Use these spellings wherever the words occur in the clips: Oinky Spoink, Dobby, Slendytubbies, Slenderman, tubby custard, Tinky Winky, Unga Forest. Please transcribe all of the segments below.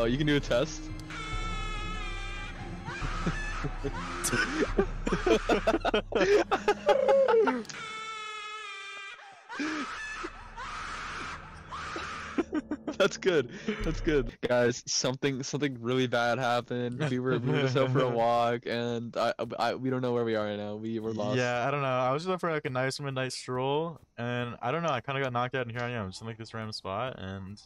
Oh, you can do a test? That's good. That's good. Guys, something really bad happened. We were out for a walk, and we don't know where we are right now. We were lost. Yeah, I don't know. I was just out for like a nice midnight stroll, and I don't know. I kind of got knocked out, and here I am, just in like this random spot, and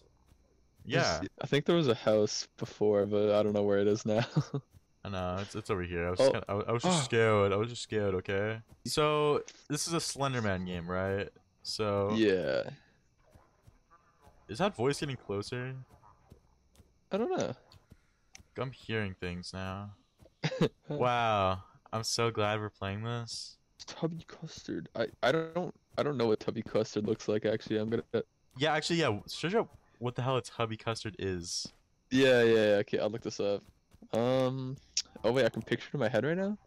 yeah. I think there was a house before, but I don't know where it is now. I know, it's over here. I was just scared. I was just scared, okay? So, this is a Slenderman game, right? So... yeah. Is that voice getting closer? I don't know. I'm hearing things now. Wow. I'm so glad we're playing this. Tubby custard. I don't know what tubby custard looks like, actually. I'm gonna... yeah, actually, yeah. Search up what the hell a tubby custard is. Yeah. Okay, I'll look this up. Oh wait, I can picture it in my head right now.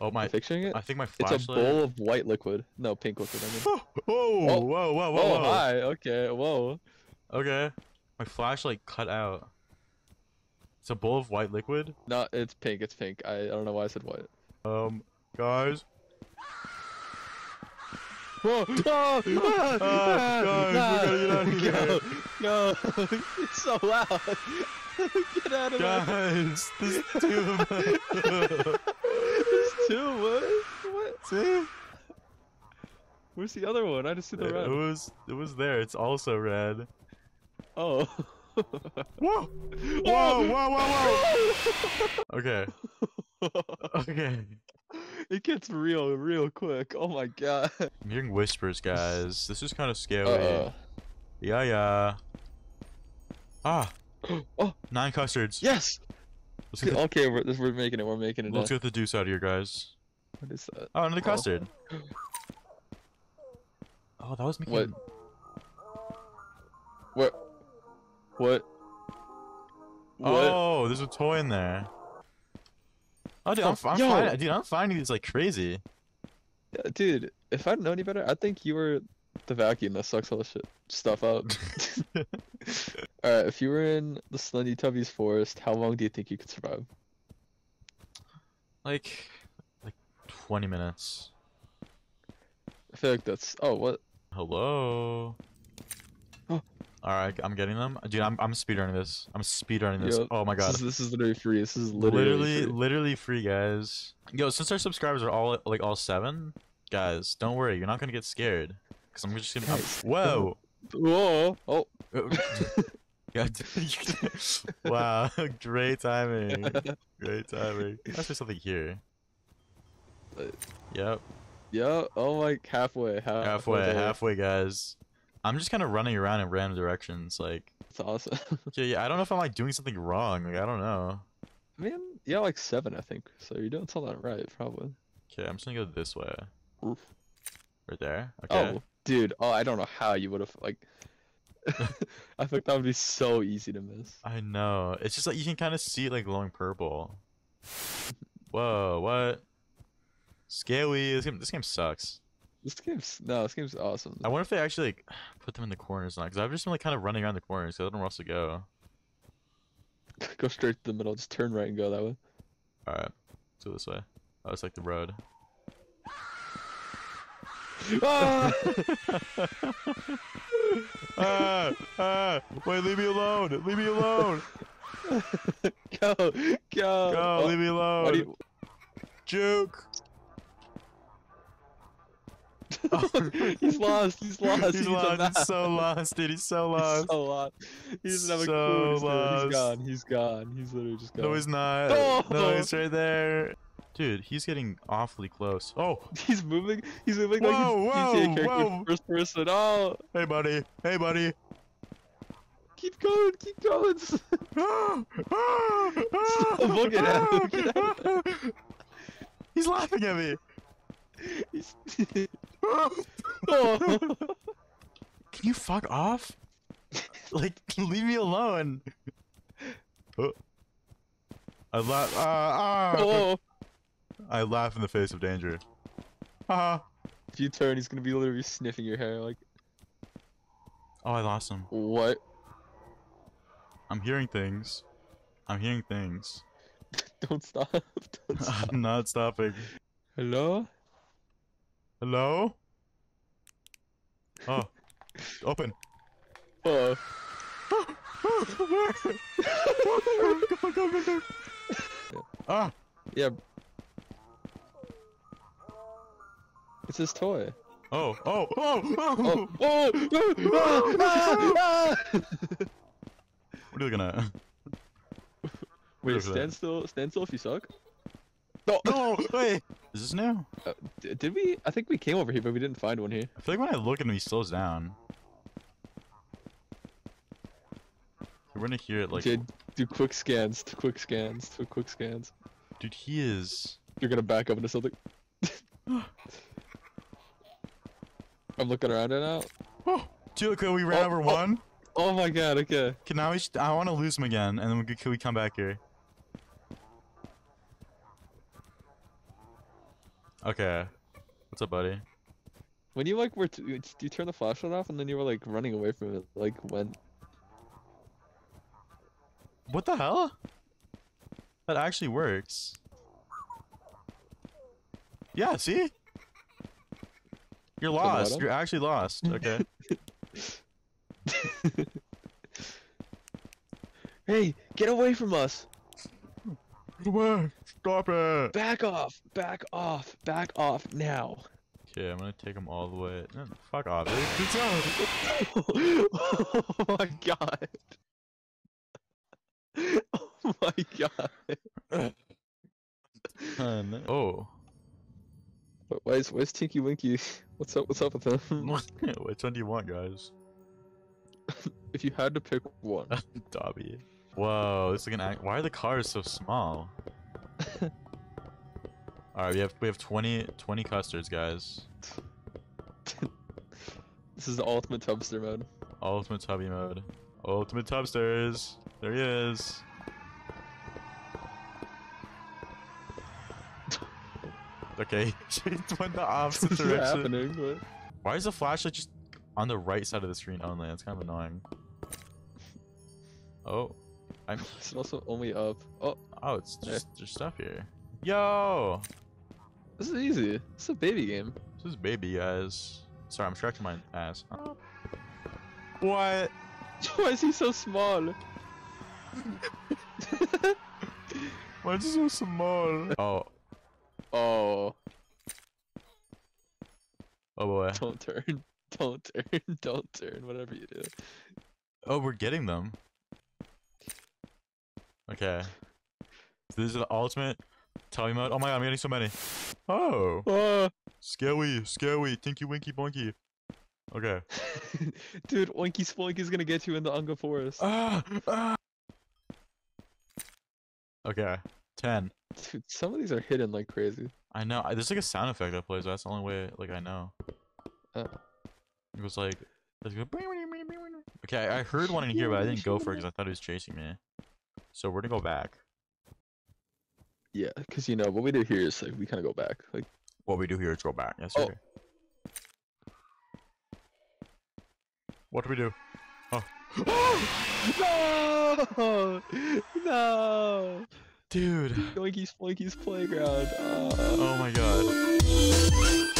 Oh my! I'm picturing it. I think my flashlight. It's a bowl of white liquid. No, pink liquid. I mean. Whoa! Oh, hi. Okay. Whoa. Okay. My flashlight cut out. It's a bowl of white liquid. No, it's pink. It's pink. I don't know why I said white. Guys. Whoa! Oh, guys, we gotta get out of here. No, it's so loud. Get out of guys, my... this is too much. There's two, what? See? Where's the other one? I just see the red. It was there. It's also red. Oh. Whoa! Whoa! Okay. Okay. It gets real quick. Oh my god. I'm hearing whispers, guys. This is kind of scary. Yeah. Ah. Oh, 9 custards. Yes. Okay, we're making it. We're making it. Let's get the deuce out of here, guys. What is that? Oh, another custard. Oh, that was making. What? What? Oh, there's a toy in there. Oh, dude, I'm finding these like crazy. Yeah, dude, if I'd known any better, I think you were the vacuum that sucks all the stuff up. Alright, if you were in the Slendytubbies forest, how long do you think you could survive? Like 20 minutes. I feel like that's... oh, what? Hello? Oh. Alright, I'm getting them. Dude, I'm speedrunning this. Yo, oh my god. This is literally free. This is literally free, guys. Yo, since our subscribers are all, like, all 7, guys, don't worry. You're not gonna get scared. Cause I'm just gonna... whoa! Whoa! Oh! Wow, great timing. Great timing. Let's do something here. Yep. Yep. Oh, like, halfway, guys. I'm just kind of running around in random directions, like... That's awesome. Yeah, I don't know if I'm, like, doing something wrong, like, I don't know. I mean, yeah, like 7, I think, so you're doing something right, probably. Okay, I'm just gonna go this way. Oof. Right there? Okay. Oh, dude, oh, I don't know how you would've, like... I think that would be so easy to miss. I know, it's just like, you can kind of see, like, glowing purple. Whoa, what? Scary, this game sucks. This game's awesome. I wonder if they actually like, put them in the corners now, because I've just been like kind of running around the corners, so I don't know where else to go. Go straight to the middle, just turn right and go that way. Alright, let's go this way. Oh, it's like the road. Ah! Wait, leave me alone! Leave me alone! Go! Leave me alone! Juke! He's lost. He's so lost, dude. He's so lost. He doesn't have a clue. He's gone. He's literally just gone. No, he's not. Oh! No, he's right there. Dude, he's getting awfully close. Oh, he's moving like he's a character first person. Oh, hey buddy. Keep going. Look at him. He's laughing at me. Can you fuck off? Like, leave me alone. I laugh in the face of danger. If you turn, he's gonna be literally sniffing your hair, like. Oh, I lost him. What? I'm hearing things. I'm hearing things. Don't stop. Don't stop. I'm not stopping. Hello? Hello? Oh. Open. Uh-oh. Go in there. Ah! Yeah. It's his toy. Oh, oh, oh, oh, oh, oh, oh, oh, ah, ah. What are you gonna? Wait, stand still if you suck? No, no, wait! Is this new? Did we? I think we came over here, but we didn't find one here. I feel like when I look at him, he slows down. We're gonna hear it like. Dude, do quick scans, do quick scans, do quick scans. Dude, he is. You're gonna back up into something. I'm looking around right now. Oh, dude, we ran over one. Oh my god, okay. Can now we I want to lose him again, and then can we come back here? Okay. What's up, buddy? When you like were you turn the flashlight off, and then you were like running away from it, like when? What the hell? That actually works. Yeah, see? You're lost. You're actually lost. Okay. Hey, get away from us. Get away. Stop it. Back off. Back off. Back off now. Okay, I'm gonna take him all the way. No, fuck off. Oh my god. Oh my god. Oh. Where's Tinky Winky? What's up with him? Which one do you want, guys? If you had to pick one. Dobby. Whoa, this is like an act. Why are the cars so small? Alright, we have 20 custards, guys. This is the ultimate tubster mode. Ultimate tubby mode. Ultimate tubsters! There he is! Okay, she went the opposite direction. What's happening? What? Why is the flashlight just on the right side of the screen only? That's kind of annoying. Oh, it's also only up. Oh, oh, it's just there's stuff here. Yo, this is easy. It's a baby game. This is baby, guys. Sorry, I'm scratching my ass. Huh? What? Why is he so small? Why is he so small? Oh. Oh. Oh boy. Don't turn. Don't turn. Don't turn. Whatever you do. Oh, we're getting them. Okay. So this is the ultimate tubby mode. Oh my god, I'm getting so many. Oh. Scary. Scary. Tinky Winky Bonky. Okay. Dude, Oinky Spoink is gonna get you in the Unga Forest. Okay. 10. Dude, some of these are hidden like crazy. I know. There's like a sound effect that plays. That's the only way like I know. It was like... Okay, I heard one in here, but I didn't go for it because I thought he was chasing me. So we're gonna go back. Yeah, because you know, what we do here is like, we kind of go back. Like, what we do here is go back. Yes, sir. Oh. What do we do? Oh. No! No! Dude. Yoinky Spoinky's playground. Oh my god.